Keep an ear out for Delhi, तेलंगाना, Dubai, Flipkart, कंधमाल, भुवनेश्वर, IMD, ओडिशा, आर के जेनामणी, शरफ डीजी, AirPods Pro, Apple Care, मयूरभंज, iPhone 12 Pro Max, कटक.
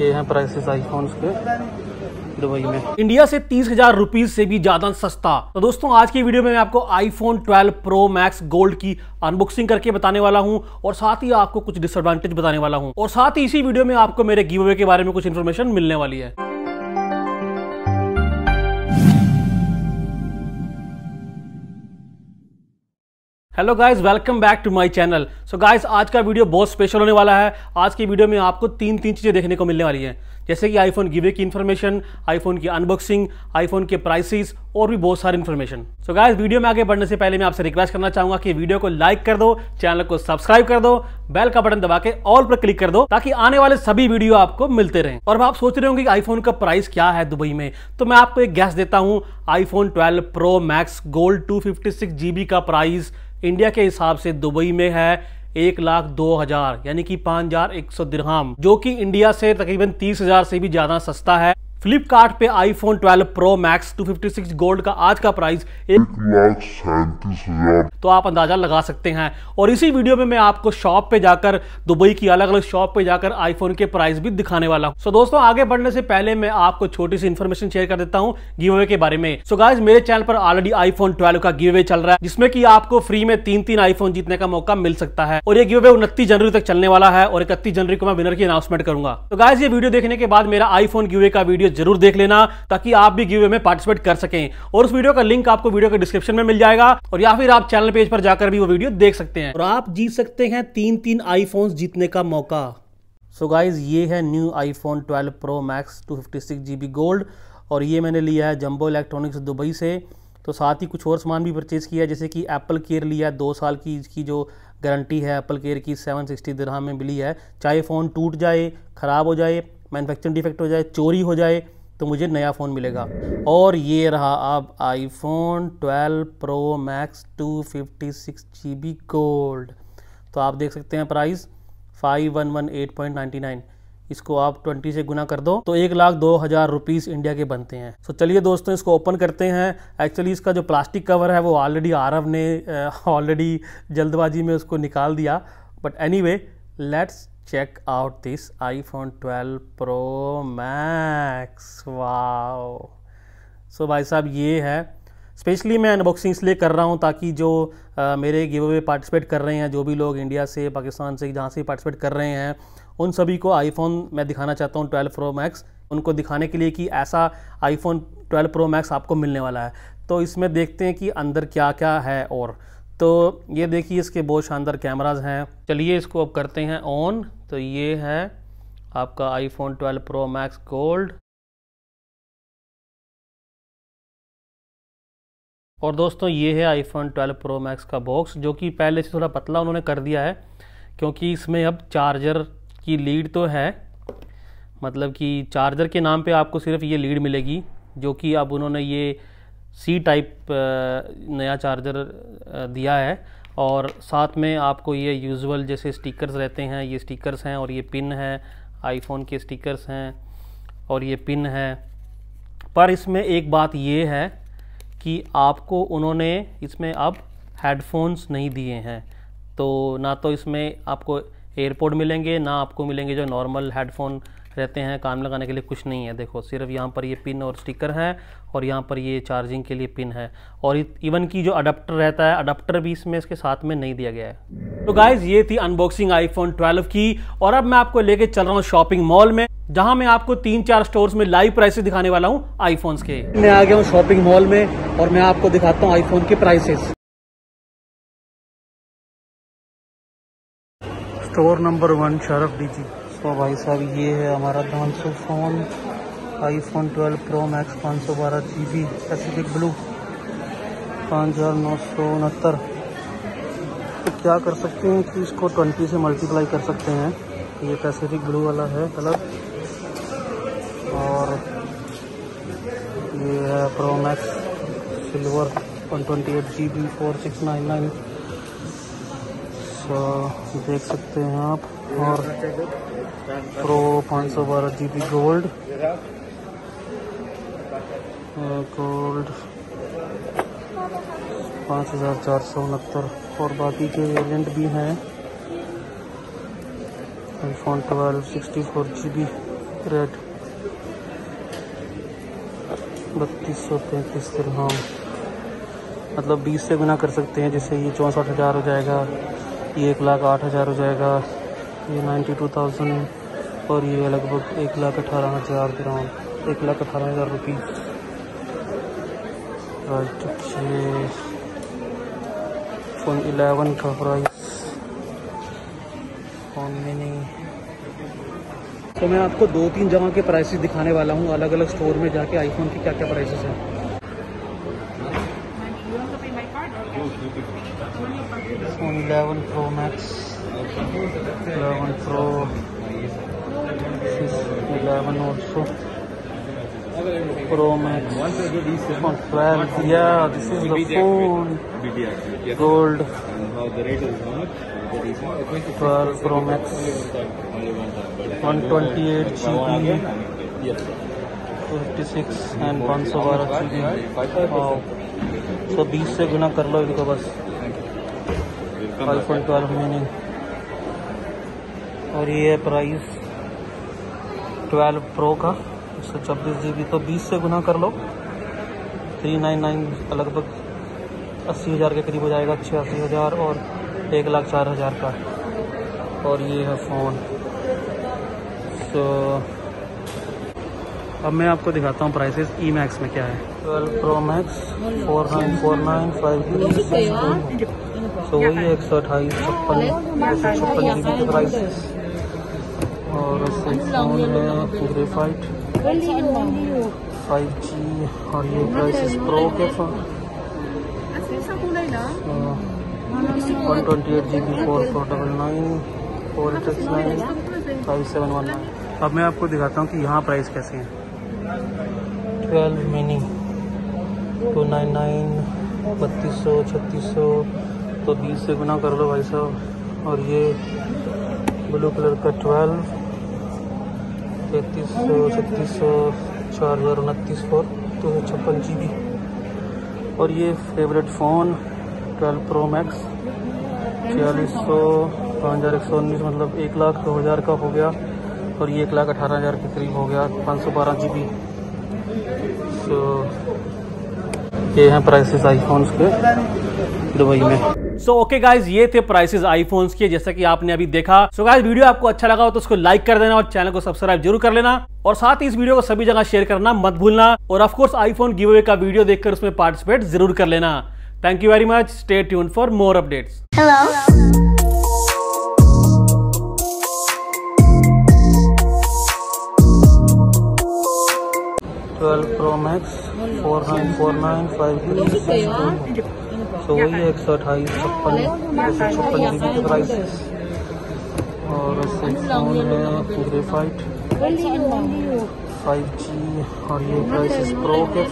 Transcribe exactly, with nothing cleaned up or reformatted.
ये हैं prices iPhones के दुबई में। इंडिया से तीस हजार रुपीज से भी ज्यादा सस्ता। तो दोस्तों आज की वीडियो में मैं आपको iPhone twelve Pro Max Gold की अनबॉक्सिंग करके बताने वाला हूं और साथ ही आपको कुछ डिसएडवांटेज बताने वाला हूं और साथ ही इसी वीडियो में आपको मेरे गिव अवे के बारे में कुछ इन्फॉर्मेशन मिलने वाली है। Hello guys, welcome back to my channel. So guys आज का वीडियो बहुत स्पेशल होने वाला है। आज की वीडियो में आपको तीन तीन चीज़ें देखने को मिलने वाली हैं, जैसे कि आईफोन गिवे की इन्फॉर्मेशन, आईफोन की अनबॉक्सिंग, आईफोन के प्राइसेस और भी बहुत सारी इन्फॉर्मेशन। सो गाइज वीडियो में आगे बढ़ने से पहले मैं आपसे रिक्वेस्ट करना चाहूँगा कि वीडियो को लाइक कर दो, चैनल को सब्सक्राइब कर दो, बेल का बटन दबा के ऑल पर क्लिक कर दो ताकि आने वाले सभी वीडियो आपको मिलते रहें। और आप सोच रहे होंगे कि आईफोन का प्राइस क्या है दुबई में, तो मैं आपको एक गैस देता हूँ। IPhone twelve pro max gold two fifty six G B का प्राइस इंडिया के हिसाब से दुबई में है एक लाख दो हजार यानी कि पाँच हजार एक सौ दिरहम, जो कि इंडिया से तकरीबन तीस हजार से भी ज्यादा सस्ता है। फ्लिपकार्ट पे iPhone twelve pro max two fifty six gold का आज का प्राइस एक लाख सैंतीस हजार, तो आप अंदाजा लगा सकते हैं। और इसी वीडियो में मैं आपको शॉप पे जाकर, दुबई की अलग अलग शॉप पे जाकर आईफोन के प्राइस भी दिखाने वाला हूँ। सो दोस्तों आगे बढ़ने से पहले मैं आपको छोटी सी इन्फॉर्मेशन शेयर कर देता हूँ गिव अवे के बारे में। सो गाइज मेरे चैनल पर ऑलरेडी आईफोन ट्वेल्व का गिव अवे चल रहा है, जिसमें की आपको फ्री में तीन तीन आईफोन जीतने का मौका मिल सकता है। और ये गिव अवे उनतीस जनवरी तक चलने वाला है और इकतीस जनवरी को मैं विनर की अनाउंसमेंट करूंगा। तो गाइज ये वीडियो देखने के बाद मेरा आईफोन गिव अवे का वीडियो जरूर देख लेना ताकि आप भी गिव अवे में पार्टिसिपेट कर सकें। और उस वीडियो का लिंक आपको वीडियो के डिस्क्रिप्शन में मिल जाएगा और या फिर आप चैनल पेज पर जाकर भी वो वीडियो देख सकते हैं और आप जीत सकते हैं तीन तीन आईफोन्स जीतने का मौका। सो गाइज ये है new iPhone twelve pro max two fifty six GB gold और ये मैंने लिया है जंबो इलेक्ट्रॉनिक्स दुबई से। तो साथ ही कुछ और सामान भी परचेज़ किया, जैसे कि एप्पल केयर लिया, दो साल की इसकी जो गारंटी है एप्पल केयर की सेवन सिक्सटी दिरहम में मिली है। चाहे फ़ोन टूट जाए, ख़राब हो जाए, मैन्युफैक्चरिंग डिफेक्ट हो जाए, चोरी हो जाए तो मुझे नया फ़ोन मिलेगा। और ये रहा अब iPhone twelve pro max two fifty six GB gold. तो आप देख सकते हैं price five one one eight point ninety nine, इसको आप ट्वेंटी से गुना कर दो तो एक लाख दो हज़ार रुपीज़ इंडिया के बनते हैं। तो चलिए दोस्तों इसको ओपन करते हैं। एक्चुअली इसका जो प्लास्टिक कवर है वो ऑलरेडी आरव ने ऑलरेडी जल्दबाजी में उसको निकाल दिया, but anyway let's check out this iPhone twelve pro max. Wow! So भाई साहब ये है, स्पेशली मैं अनबॉक्सिंग इसलिए कर रहा हूँ ताकि जो आ, मेरे गिव अवे पार्टिसिपेट कर रहे हैं, जो भी लोग इंडिया से, पाकिस्तान से, जहाँ से पार्टिसिपेट कर रहे हैं, उन सभी को आईफोन मैं दिखाना चाहता हूँ ट्वेल्व प्रो मैक्स, उनको दिखाने के लिए कि ऐसा आईफोन ट्वेल्व प्रो मैक्स आपको मिलने वाला है। तो इसमें देखते हैं कि अंदर क्या क्या है। और तो ये देखिए इसके बहुत शानदार कैमरास हैं। चलिए इसको अब करते हैं ऑन। तो ये है आपका iPhone twelve pro max gold. और दोस्तों ये है आईफोन ट्वेल्व प्रो मैक्स का बॉक्स, जो कि पहले से थोड़ा पतला उन्होंने कर दिया है क्योंकि इसमें अब चार्जर की लीड तो है, मतलब कि चार्जर के नाम पे आपको सिर्फ ये लीड मिलेगी, जो कि अब उन्होंने ये सी टाइप नया चार्जर दिया है। और साथ में आपको ये यूजुअल जैसे स्टिकर्स रहते हैं, ये स्टिकर्स हैं और ये पिन है, आईफोन के स्टिकर्स हैं और ये पिन है। पर इसमें एक बात ये है कि आपको उन्होंने इसमें अब हेडफोन्स नहीं दिए हैं, तो ना तो इसमें आपको एयरपोड मिलेंगे ना आपको मिलेंगे जो नॉर्मल हेडफोन रहते हैं कान लगाने के लिए, कुछ नहीं है। देखो सिर्फ यहाँ पर ये पिन और स्टिकर है और यहाँ पर ये चार्जिंग के लिए पिन है और इवन की जो अडाप्टर रहता है, अडाप्टर भी इसमें इसके साथ में नहीं दिया गया है। तो गाइज ये थी अनबॉक्सिंग आईफोन ट्वेल्व की। और अब मैं आपको लेके चल रहा हूँ शॉपिंग मॉल में, जहाँ मैं आपको तीन चार स्टोर्स में लाइव प्राइसेस दिखाने वाला हूँ आईफोन्स के। मैं आ गया हूँ शॉपिंग मॉल में और मैं आपको दिखाता हूँ आईफोन के prices. Store number one शरफ डीजी। तो भाई साहब ये है हमारा धानसू phone iPhone twelve pro max पाँच सौ बारह जी बी पैसिफिक ब्लू पाँच हज़ार नौ सौ उनहत्तर। तो क्या कर सकते हैं कि इसको ट्वेंटी से मल्टीप्लाई कर सकते हैं। ये पैसिफिक ब्लू वाला है कलर और ये है pro max silver one twenty eight G B four six nine nine. तो देख सकते हैं आप। और प्रो पाँच सौ बारह जी बी गोल्ड गोल्ड पाँच हज़ार चार सौ उनहत्तर और बाकी के वेरिएंट भी हैं। IPhone twelve sixty four G B red बत्तीस सौ पैंतीस दिरहम, मतलब बीस से गुना कर सकते हैं, जैसे ये चौंसठ हज़ार हो जाएगा, ये एक लाख आठ हज़ार हो जाएगा, ये नाइन्टी टू थाउजेंड और ये लगभग एक लाख अठारह हज़ार ग्राम एक लाख अठारह हज़ार रुपये। फ़ोन इलेवन का प्राइस फ़ोन में नहीं। तो मैं आपको दो तीन जगह के प्राइसेस दिखाने वाला हूँ, अलग अलग स्टोर में जाके आईफोन की क्या क्या प्राइसेस हैं। Phone eleven pro max, eleven pro, eleven also, pro max, twelve, या this is the phone, gold, twelve pro max, one twenty eight G B, fifty six and पाँच सौ बारह जी बी। तो बीस से गुना कर लो इनको बस, आई फोन ट्वेल्व मिनी। और ये है प्राइस ट्वेल्व प्रो का एक सौ छब्बीस जी बी, तो बीस से गुना कर लो थ्री नाइन नाइन लगभग अस्सी हज़ार के करीब हो जाएगा, छियासी हज़ार और एक लाख चार हज़ार का। और ये है फ़ोन। सो अब मैं आपको दिखाता हूँ प्राइसेस ई मैक्स में क्या है। Twelve pro max four nine four nine five G, so वही एक सौ अट्ठाईस छप्पन छप्पन जी बी के प्राइसेस। और पूरे फाइट फाइव जी और ये प्राइसेस प्रो के one twenty eight G B four four double nine four six nine five seven one nine. अब मैं आपको दिखाता हूँ कि यहाँ प्राइस कैसे हैं। Twelve mini two nine nine बत्तीस सौ छत्तीस सौ, तो बीस से गुना कर लो भाई साहब। और ये ब्लू कलर का ट्वेल्व तैतीस सौ छत्तीस सौ चार हज़ार उनतीस फोर दो सौ छप्पन जी बी। और ये favourite phone twelve pro max छियालीस सौ पाँच हज़ार एक सौ उन्नीस, मतलब एक लाख दो हज़ार का हो गया। और ये एक लाख अठारह हज़ार के करीब हो गया, पाँच सौ बारह जी बी। सो ये हैं प्राइसेस आईफोन्स के दुबई में। सो ओके गाइज, ये थे प्राइसेस आईफोन्स के, जैसा कि आपने अभी देखा। सो so, गाइज वीडियो आपको अच्छा लगा हो तो उसको लाइक कर देना और चैनल को सब्सक्राइब जरूर कर लेना, और साथ ही इस वीडियो को सभी जगह शेयर करना मत भूलना, और ऑफकोर्स आईफोन गिव अवे का वीडियो देखकर उसमें पार्टिसिपेट जरूर कर लेना। Thank you very much, stay tune for more updates. Twelve pro max four nine four nine five G, so वही एक सौ अट्ठाईस छप्पन छप्पन जी बी के प्राइसेस। और पूरे फाइट फाइव जी और ये प्राइसेस प्रो के।